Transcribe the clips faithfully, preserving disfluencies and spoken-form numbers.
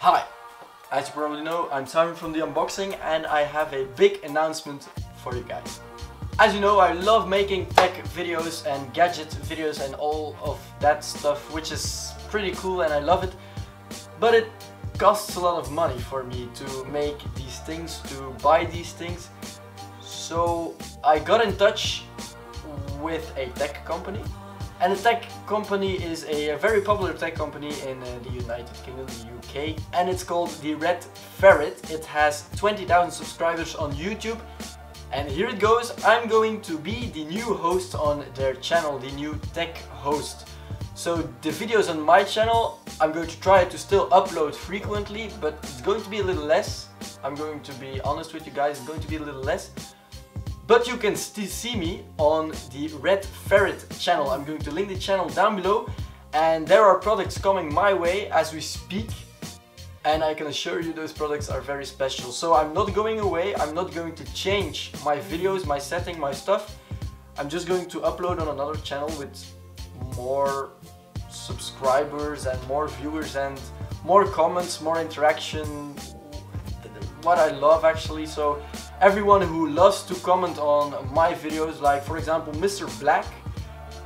Hi, as you probably know, I'm Simon from The Unboxing and I have a big announcement for you guys. As you know, I love making tech videos and gadget videos and all of that stuff, which is pretty cool and I love it, but it costs a lot of money for me to make these things, to buy these things. So I got in touch with a tech company. And the tech company is a very popular tech company in uh, the United Kingdom, the U K, and it's called the Red Ferret. It has twenty thousand subscribers on YouTube, and here it goes. I'm going to be the new host on their channel, the new tech host. So the videos on my channel, I'm going to try to still upload frequently, but it's going to be a little less. I'm going to be honest with you guys, it's going to be a little less. But you can still see me on the Red Ferret channel. I'm going to link the channel down below, and there are products coming my way as we speak, and I can assure you those products are very special. So I'm not going away, I'm not going to change my videos, my setting, my stuff. I'm just going to upload on another channel with more subscribers and more viewers and more comments, more interaction, what I love actually. So everyone who loves to comment on my videos, like for example Mister Black,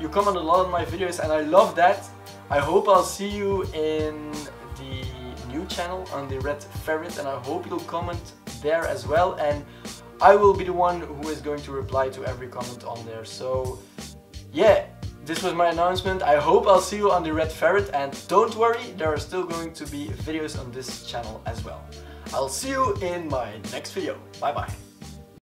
you comment a lot on my videos and I love that. I hope I'll see you in the new channel on the Red Ferret, and I hope you'll comment there as well, and I will be the one who is going to reply to every comment on there. So yeah, this was my announcement. I hope I'll see you on the Red Ferret, and don't worry, there are still going to be videos on this channel as well. I'll see you in my next video. Bye bye.